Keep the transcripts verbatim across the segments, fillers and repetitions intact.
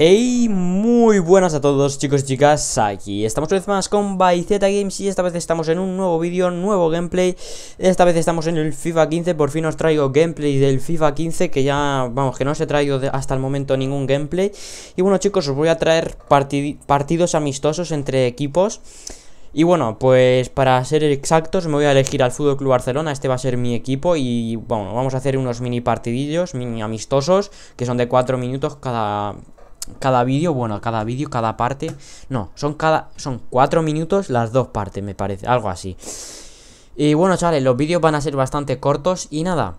Hey, muy buenas a todos chicos y chicas, aquí estamos una vez más con ByZGames y esta vez estamos en un nuevo vídeo, nuevo gameplay. Esta vez estamos en el FIFA quince, por fin os traigo gameplay del FIFA quince, que ya, vamos, que no os he traído hasta el momento ningún gameplay. Y bueno chicos, os voy a traer partid- partidos amistosos entre equipos. Y bueno, pues para ser exactos me voy a elegir al Fútbol Club Barcelona, este va a ser mi equipo y bueno, vamos a hacer unos mini partidillos, mini amistosos, que son de cuatro minutos cada... Cada vídeo, bueno, cada vídeo, cada parte. No, son cada son cuatro minutos las dos partes, me parece, algo así. Y bueno, chavales, los vídeos van a ser bastante cortos. Y nada,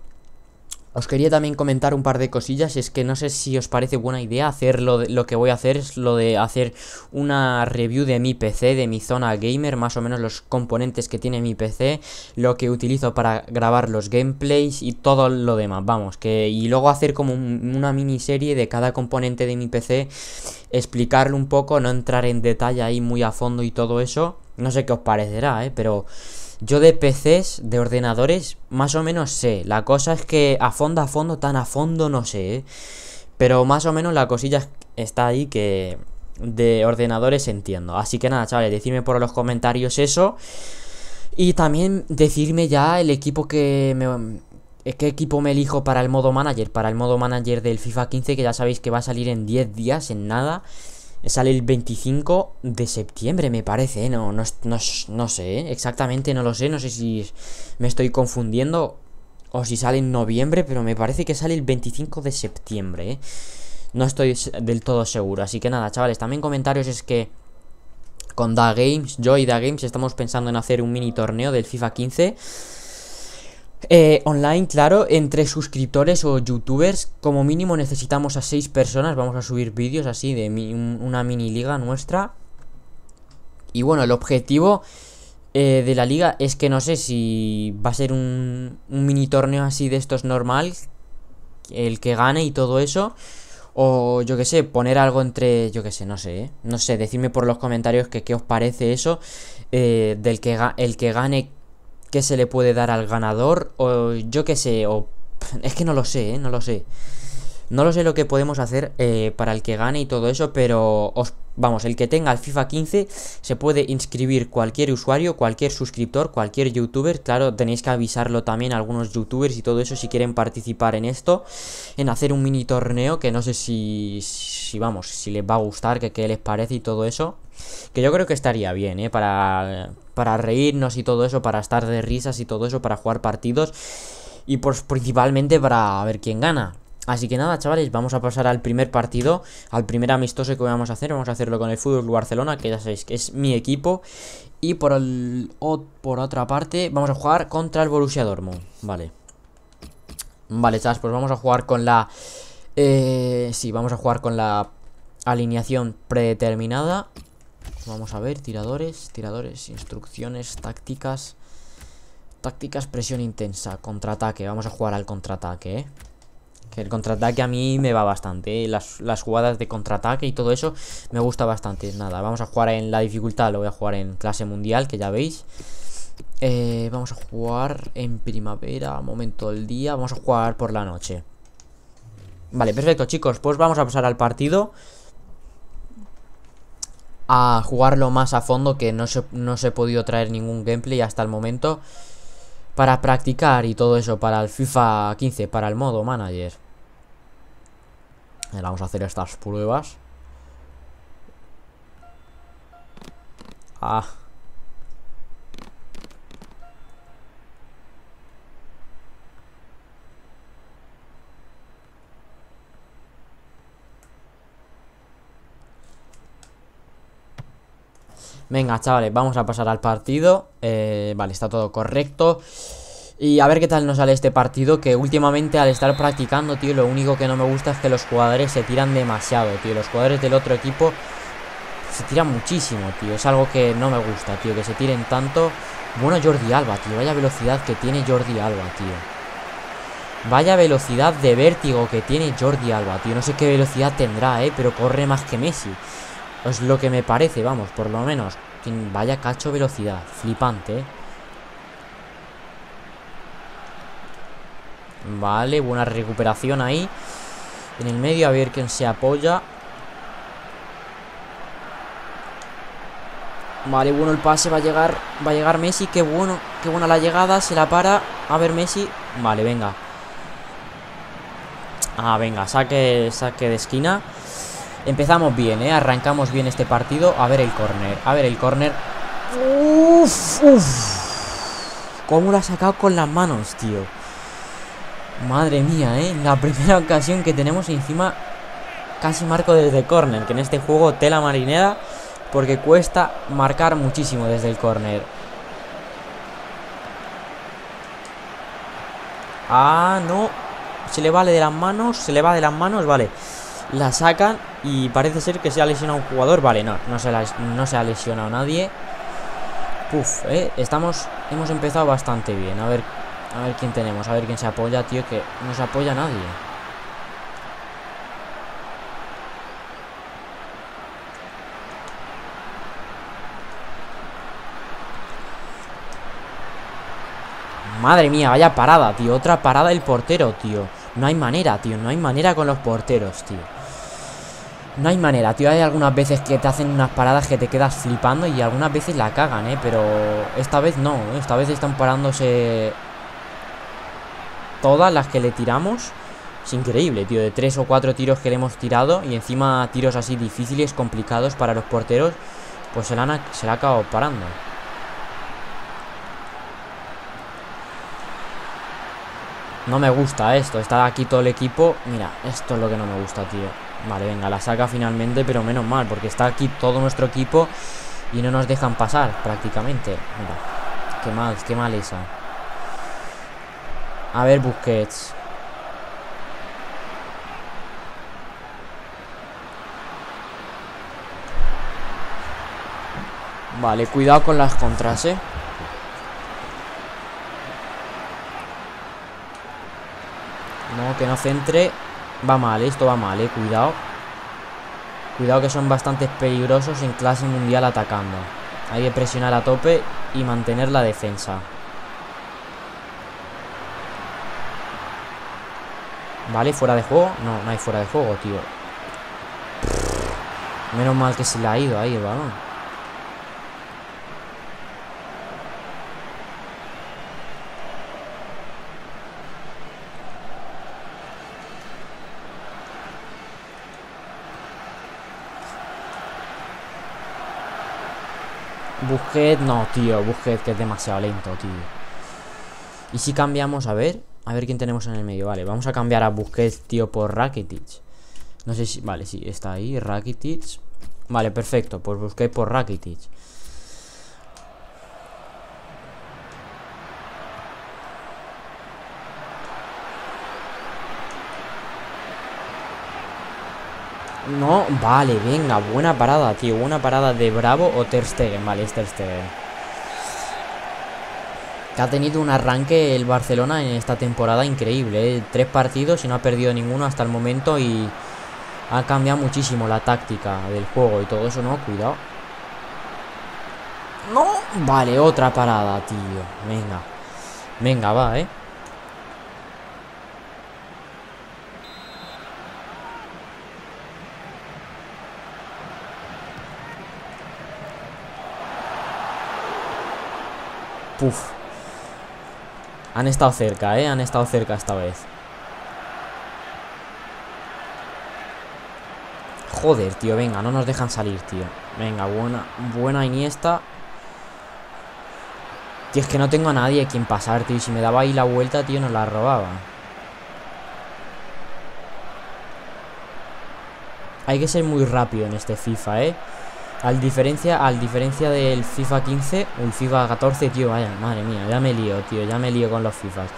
os quería también comentar un par de cosillas. Es que no sé si os parece buena idea hacer lo, de, lo que voy a hacer. Es lo de hacer una review de mi P C, de mi zona gamer, más o menos los componentes que tiene mi P C, lo que utilizo para grabar los gameplays y todo lo demás, vamos, que y luego hacer como un, una miniserie de cada componente de mi P C, explicarlo un poco, no entrar en detalle ahí muy a fondo y todo eso. No sé qué os parecerá, ¿eh? Pero yo de P Cs, de ordenadores, más o menos sé. La cosa es que a fondo, a fondo, tan a fondo no sé, ¿eh? Pero más o menos la cosilla está ahí que de ordenadores entiendo. Así que nada, chavales, decidme por los comentarios eso. Y también decidme ya el equipo que me... ¿Qué equipo me elijo para el modo manager? Para el modo manager del FIFA quince, que ya sabéis que va a salir en diez días, en nada. Sale el veinticinco de septiembre, me parece, ¿eh? no, no, no, no sé, ¿eh? Exactamente no lo sé, no sé si me estoy confundiendo o si sale en noviembre, pero me parece que sale el veinticinco de septiembre, ¿eh? No estoy del todo seguro, así que nada, chavales, también comentarios es que con DaGames, yo y DaGames estamos pensando en hacer un mini torneo del FIFA quince. Eh, online, claro, entre suscriptores o youtubers, como mínimo necesitamos a seis personas. Vamos a subir vídeos así de mi, un, una mini liga nuestra. Y bueno, el objetivo eh, de la liga es que no sé si va a ser un, un mini torneo así de estos normal, el que gane y todo eso, o yo que sé, poner algo entre, yo que sé, no sé, ¿eh? No sé, decidme por los comentarios que qué os parece eso, eh, del que el que gane. ¿Qué se le puede dar al ganador? O yo qué sé, o... Es que no lo sé, ¿eh? No lo sé. No lo sé lo que podemos hacer eh, para el que gane y todo eso, pero... Os, vamos, el que tenga el FIFA quince se puede inscribir cualquier usuario, cualquier suscriptor, cualquier youtuber. Claro, tenéis que avisarlo también a algunos youtubers y todo eso si quieren participar en esto. En hacer un mini torneo que no sé si... si vamos, si les va a gustar, que qué les parece y todo eso. Que yo creo que estaría bien, ¿eh? Para... para reírnos y todo eso, para estar de risas y todo eso, para jugar partidos y pues principalmente para ver quién gana. Así que nada, chavales, vamos a pasar al primer partido, al primer amistoso que vamos a hacer. Vamos a hacerlo con el Fútbol Club Barcelona, que ya sabéis que es mi equipo. Y por, el, o, por otra parte, vamos a jugar contra el Borussia Dortmund. Vale, vale, chavales, pues vamos a jugar con la... Eh, sí, vamos a jugar con la alineación predeterminada. Vamos a ver, tiradores, tiradores, instrucciones, tácticas. Tácticas, presión intensa, contraataque, vamos a jugar al contraataque, ¿eh? Que el contraataque a mí me va bastante, ¿eh? las, las jugadas de contraataque y todo eso me gusta bastante. Nada, vamos a jugar en la dificultad, lo voy a jugar en clase mundial, que ya veis. eh, Vamos a jugar en primavera, momento del día, vamos a jugar por la noche. Vale, perfecto chicos, pues vamos a pasar al partido, a jugarlo más a fondo, que no se, no se he podido traer ningún gameplay hasta el momento, para practicar y todo eso, para el FIFA quince, para el modo manager. Ahora vamos a hacer estas pruebas. Ah. Venga, chavales, vamos a pasar al partido. eh, Vale, está todo correcto. Y a ver qué tal nos sale este partido, que últimamente al estar practicando, tío, lo único que no me gusta es que los jugadores se tiran demasiado, tío. Los jugadores del otro equipo se tiran muchísimo, tío. Es algo que no me gusta, tío, que se tiren tanto. Bueno, Jordi Alba, tío, vaya velocidad que tiene Jordi Alba, tío. Vaya velocidad de vértigo que tiene Jordi Alba, tío. No sé qué velocidad tendrá, eh, pero corre más que Messi. Es lo que me parece, vamos, por lo menos. Vaya cacho velocidad, flipante, ¿eh? Vale, buena recuperación ahí en el medio, a ver quién se apoya. Vale, bueno, el pase va a llegar. Va a llegar Messi, qué bueno. Qué buena la llegada, se la para. A ver Messi, vale, venga. Ah, venga, saque, saque de esquina. Empezamos bien, eh, arrancamos bien este partido. A ver el córner, a ver el córner. Uff, uff. Cómo lo ha sacado con las manos, tío. Madre mía, eh, la primera ocasión que tenemos encima. Casi marco desde córner, que en este juego tela marinera, porque cuesta marcar muchísimo desde el córner. Ah, no. Se le vale de las manos, se le va de las manos, vale. La sacan y parece ser que se ha lesionado un jugador. Vale, no, no se, la, no se ha lesionado nadie. Puf, eh, estamos, hemos empezado bastante bien. A ver, a ver quién tenemos, a ver quién se apoya, tío, que no se apoya nadie. Madre mía, vaya parada, tío. Otra parada del portero, tío. No hay manera, tío. No hay manera con los porteros, tío. No hay manera, tío. Hay algunas veces que te hacen unas paradas que te quedas flipando y algunas veces la cagan, ¿eh? Pero esta vez no. Esta vez están parándose todas las que le tiramos. Es increíble, tío. De tres o cuatro tiros que le hemos tirado y encima tiros así difíciles, complicados para los porteros, pues se la han, se la ha acabado parando. No me gusta esto, está aquí todo el equipo. Mira, esto es lo que no me gusta, tío. Vale, venga, la saca finalmente, pero menos mal, porque está aquí todo nuestro equipo y no nos dejan pasar, prácticamente. Mira, qué mal, qué mal esa. A ver, Busquets. Vale, cuidado con las contras, eh. No, que no centre. Va mal, esto va mal, eh, cuidado. Cuidado que son bastante peligrosos en clase mundial atacando. Hay que presionar a tope y mantener la defensa. Vale, fuera de juego. No, no hay fuera de juego, tío. Menos mal que se le ha ido ahí el balón. Busquets, no, tío, Busquets, que es demasiado lento, tío. Y si cambiamos, a ver, a ver quién tenemos en el medio. Vale, vamos a cambiar a Busquets, tío, por Rakitic. No sé si, vale, sí, está ahí, Rakitic. Vale, perfecto, pues Busquets por Rakitic. No, vale, venga, buena parada, tío. Buena parada de Bravo o Terstegen. Vale, es Terstegen. Que ha tenido un arranque el Barcelona en esta temporada increíble, ¿eh? Tres partidos y no ha perdido ninguno hasta el momento. Y ha cambiado muchísimo la táctica del juego y todo eso, ¿no? Cuidado. No, vale, otra parada, tío. Venga, venga, va, eh. Puf. Han estado cerca, eh. Han estado cerca esta vez. Joder, tío, venga, no nos dejan salir, tío. Venga, buena, buena Iniesta. Tío, es que no tengo a nadie a quien pasar, tío. Y si me daba ahí la vuelta, tío, nos la robaba. Hay que ser muy rápido en este FIFA, eh. Al diferencia, al diferencia del FIFA quince o el FIFA catorce, tío, vaya, madre mía, ya me lío, tío, ya me lío con los FIFAs.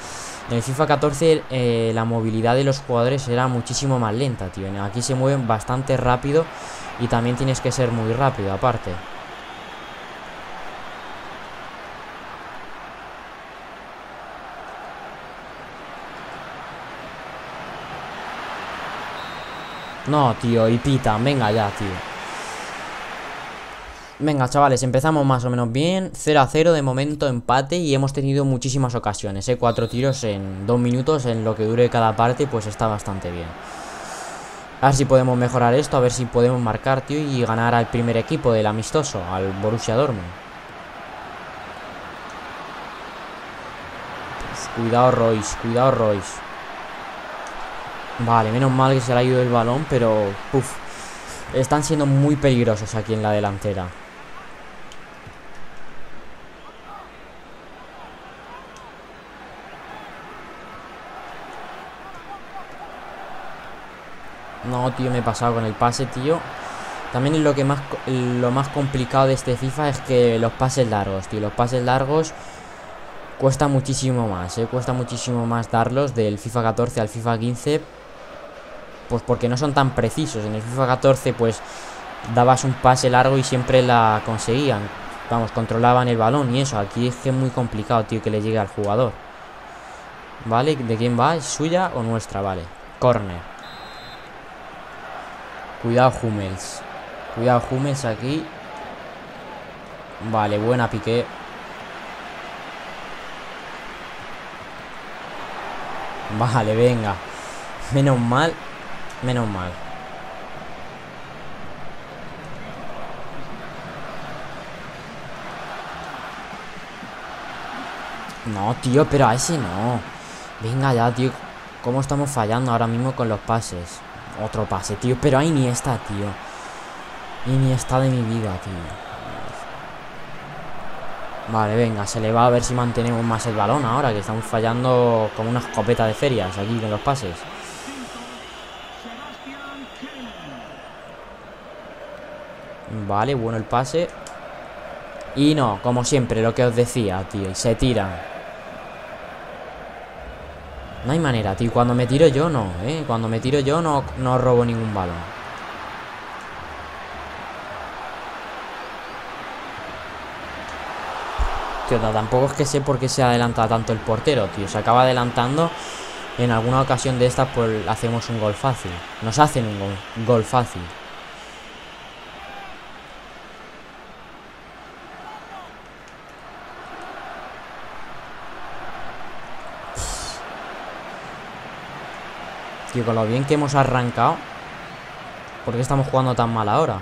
En el FIFA catorce eh, la movilidad de los jugadores era muchísimo más lenta, tío. Aquí se mueven bastante rápido y también tienes que ser muy rápido, aparte. No, tío, y pita, venga ya, tío. Venga, chavales, empezamos más o menos bien. Cero a cero de momento, empate. Y hemos tenido muchísimas ocasiones, ¿eh? Cuatro tiros en dos minutos, en lo que dure cada parte, pues está bastante bien. A ver si podemos mejorar esto, a ver si podemos marcar, tío, y ganar al primer equipo del amistoso, al Borussia Dortmund. Pues cuidado Royce, cuidado Royce. Vale, menos mal que se le ha ido el balón, pero uf, están siendo muy peligrosos aquí en la delantera. No, tío, me he pasado con el pase, tío. También lo que más lo más complicado de este FIFA es que los pases largos, tío. Los pases largos cuesta muchísimo más, ¿eh? Cuesta muchísimo más darlos del FIFA catorce al FIFA quince. Pues porque no son tan precisos. En el FIFA catorce, pues, dabas un pase largo y siempre la conseguían. Vamos, controlaban el balón y eso. Aquí es que es muy complicado, tío, que le llegue al jugador. ¿Vale? ¿De quién va? ¿Es suya o nuestra? Vale. Corner. Cuidado Hummels. Cuidado Hummels aquí. Vale, buena Piqué. Vale, venga. Menos mal. Menos mal. No, tío, pero a ese no. Venga ya, tío. ¿Cómo estamos fallando ahora mismo con los pases? Otro pase, tío, pero a Iniesta, tío. Iniesta de mi vida, tío. Vale, venga, se le va, a ver si mantenemos más el balón ahora, que estamos fallando como una escopeta de ferias aquí con los pases. Vale, bueno el pase. Y no, como siempre, lo que os decía, tío, se tira. No hay manera, tío. Cuando me tiro yo, no, ¿eh? Cuando me tiro yo, no, no robo ningún balón. Tío, tampoco es que sé por qué se adelanta tanto el portero, tío. Se acaba adelantando. En alguna ocasión de estas, pues, hacemos un gol fácil. Nos hacen un gol, gol fácil. Tío, con lo bien que hemos arrancado. ¿Por qué estamos jugando tan mal ahora?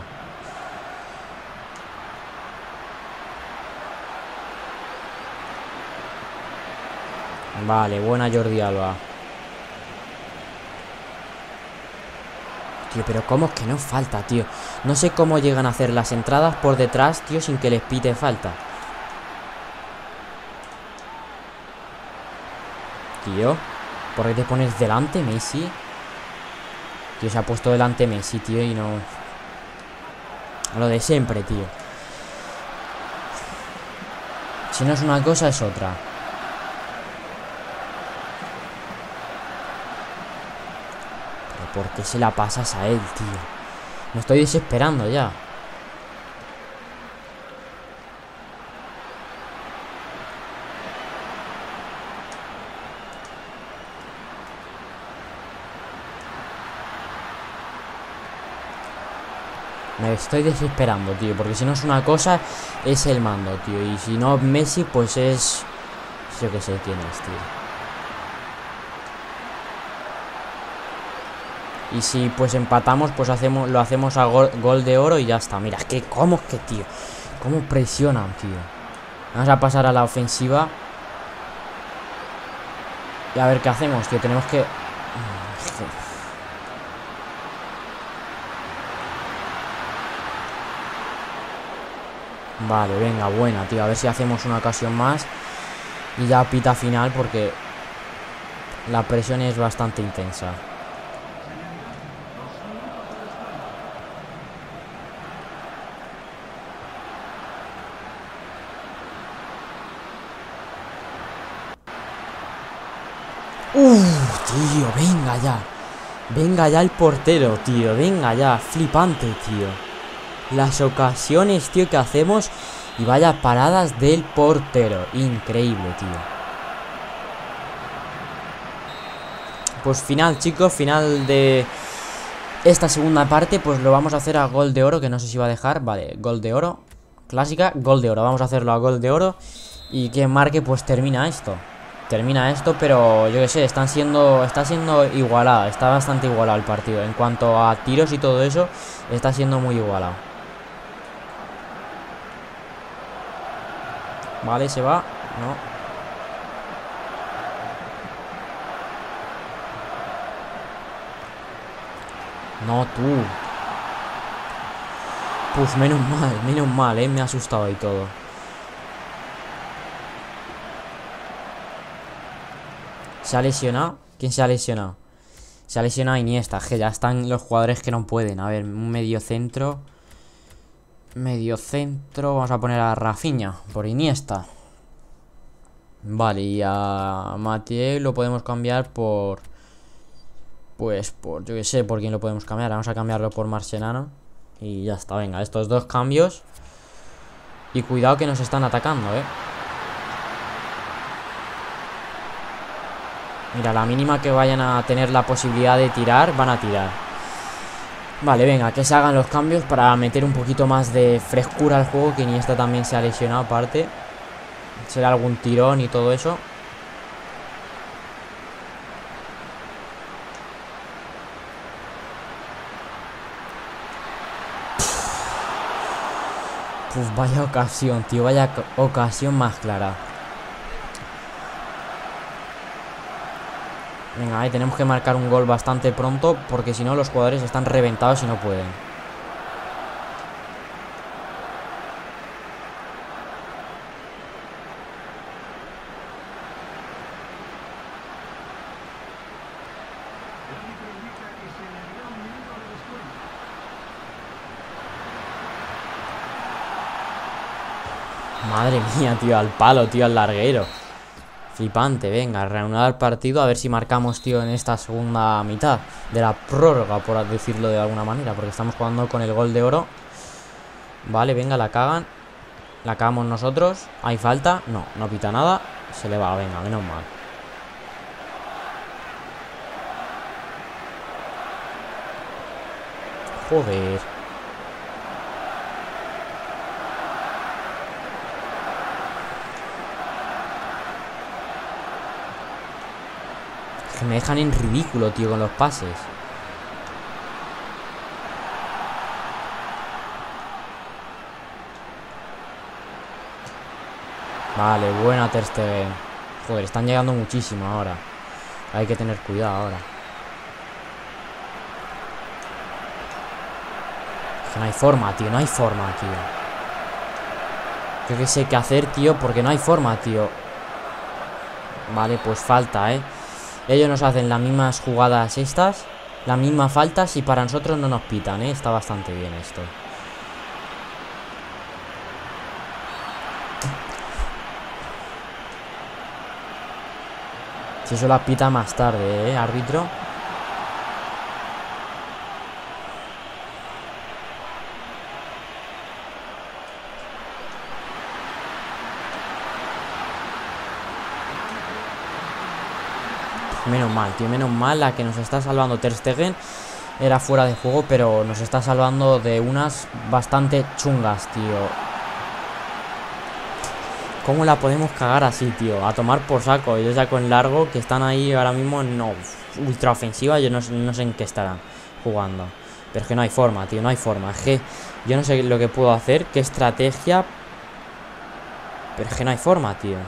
Vale, buena Jordi Alba. Tío, pero ¿cómo es que no falta, tío? No sé cómo llegan a hacer las entradas por detrás, tío, sin que les pite falta. Tío, ¿por qué te pones delante, Messi? Tío, se ha puesto delante Messi, tío, y no... Lo de siempre, tío. Si no es una cosa, es otra. Pero ¿por qué se la pasas a él, tío? Me estoy desesperando ya. Me estoy desesperando, tío, porque si no es una cosa, es el mando, tío. Y si no Messi, pues es... Yo que sé quién es, tío. Y si pues empatamos, pues hacemos lo hacemos a gol, gol de oro y ya está. Mira, es que cómo es que, tío, cómo presionan, tío. Vamos a pasar a la ofensiva. Y a ver qué hacemos, tío. Tenemos que... Vale, venga, buena, tío. A ver si hacemos una ocasión más. Y ya pita final porque la presión es bastante intensa. Uff, tío, venga ya. Venga ya el portero, tío. Venga ya, flipante, tío. Las ocasiones, tío, que hacemos. Y vaya paradas del portero. Increíble, tío. Pues final, chicos. Final de esta segunda parte. Pues lo vamos a hacer a gol de oro. Que no sé si va a dejar. Vale, gol de oro. Clásica, gol de oro. Vamos a hacerlo a gol de oro. Y quien marque, pues termina esto. termina esto, pero yo que sé, están siendo, está siendo igualada, está bastante igualado el partido. En cuanto a tiros y todo eso, está siendo muy igualado. Vale, se va, no. No, tú. Pues menos mal, menos mal, eh. Me ha asustado y todo. ¿Se ha lesionado? ¿Quién se ha lesionado? Se ha lesionado Iniesta, que ya están los jugadores que no pueden. A ver, un medio centro. Medio centro. Vamos a poner a Rafiña por Iniesta. Vale, y a Mathieu lo podemos cambiar por... Pues por, yo que sé, por quién lo podemos cambiar. Vamos a cambiarlo por Marcelano. Y ya está, venga, estos dos cambios. Y cuidado que nos están atacando, eh. Mira, la mínima que vayan a tener la posibilidad de tirar, van a tirar. Vale, venga, que se hagan los cambios para meter un poquito más de frescura al juego. Que Iniesta también se ha lesionado aparte. Será algún tirón y todo eso. Pues vaya ocasión, tío, vaya ocasión más clara. Venga, ahí tenemos que marcar un gol bastante pronto, porque si no los jugadores están reventados y no pueden. Madre mía, tío, al palo, tío, al larguero. Flipante, venga, reanudar el partido. A ver si marcamos, tío, en esta segunda mitad de la prórroga, por decirlo de alguna manera, porque estamos jugando con el gol de oro. Vale, venga, la cagan. La cagamos nosotros. ¿Hay falta? No, no pita nada. Se le va, venga, menos mal. Joder. Que me dejan en ridículo, tío, con los pases. Vale, buena Terstegen. Joder, están llegando muchísimo ahora. Hay que tener cuidado ahora. Es que no hay forma, tío, no hay forma, tío. Yo que sé qué hacer, tío, porque no hay forma, tío. Vale, pues falta, eh. Ellos nos hacen las mismas jugadas estas, las mismas faltas, y para nosotros no nos pitan, ¿eh? Está bastante bien esto. Si eso las pita más tarde, ¿eh? Árbitro. Menos mal, tío, menos mal. La que nos está salvando Terstegen era fuera de juego, pero nos está salvando de unas bastante chungas, tío. ¿Cómo la podemos cagar así, tío? A tomar por saco. Ellos ya con largo, que están ahí ahora mismo en no, ultra ofensiva. Yo no, no sé en qué estarán jugando. Pero es que no hay forma, tío, no hay forma. Es que yo no sé lo que puedo hacer, qué estrategia. Pero es que no hay forma, tío.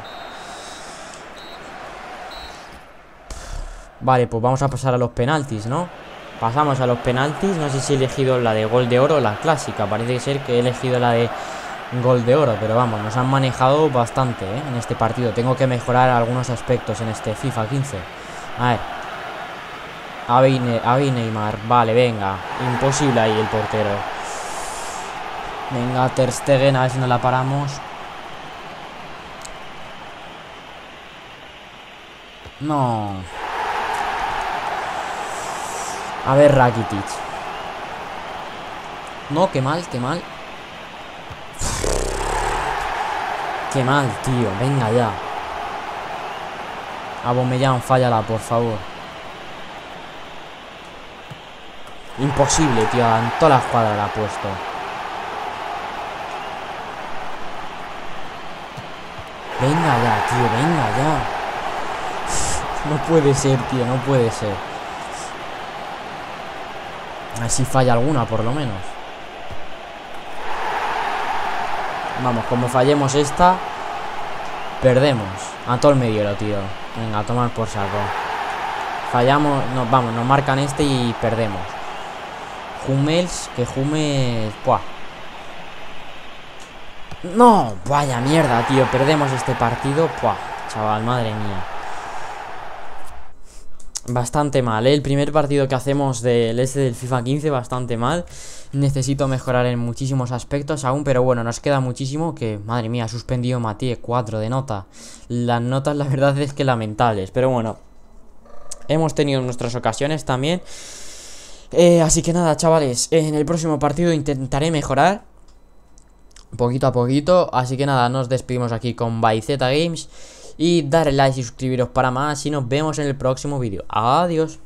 Vale, pues vamos a pasar a los penaltis, ¿no? Pasamos a los penaltis. No sé si he elegido la de gol de oro o la clásica. Parece ser que he elegido la de gol de oro. Pero vamos, nos han manejado bastante, ¿eh? En este partido. Tengo que mejorar algunos aspectos en este FIFA quince. A ver. Avi Neymar. Vale, venga. Imposible ahí el portero. Venga, Terstegen. A ver si nos la paramos. No... A ver, Rakitic. No, qué mal, qué mal. Qué mal, tío. Venga ya. Abomellán, fállala, por favor. Imposible, tío. En toda la jugada la ha puesto. Venga ya, tío. Venga ya. No puede ser, tío, no puede ser. A ver si falla alguna, por lo menos. Vamos, como fallemos esta, perdemos. A todo el mediero, tío. Venga, a tomar por saco. Fallamos, no, vamos, nos marcan este y perdemos. Hummels, que Hummels... ¡Puah! ¡No! Vaya mierda, tío. Perdemos este partido. ¡Puah! Chaval, madre mía. Bastante mal, ¿eh? El primer partido que hacemos del este del FIFA quince, bastante mal. Necesito mejorar en muchísimos aspectos aún, pero bueno, nos queda muchísimo que... Madre mía, ha suspendido Mathieu, cuatro de nota. Las notas, la verdad es que lamentables, pero bueno. Hemos tenido nuestras ocasiones también. Eh, así que nada, chavales, en el próximo partido intentaré mejorar poquito a poquito. Así que nada, nos despedimos aquí con ByZGames. Y darle like y suscribiros para más. Y nos vemos en el próximo vídeo. Adiós.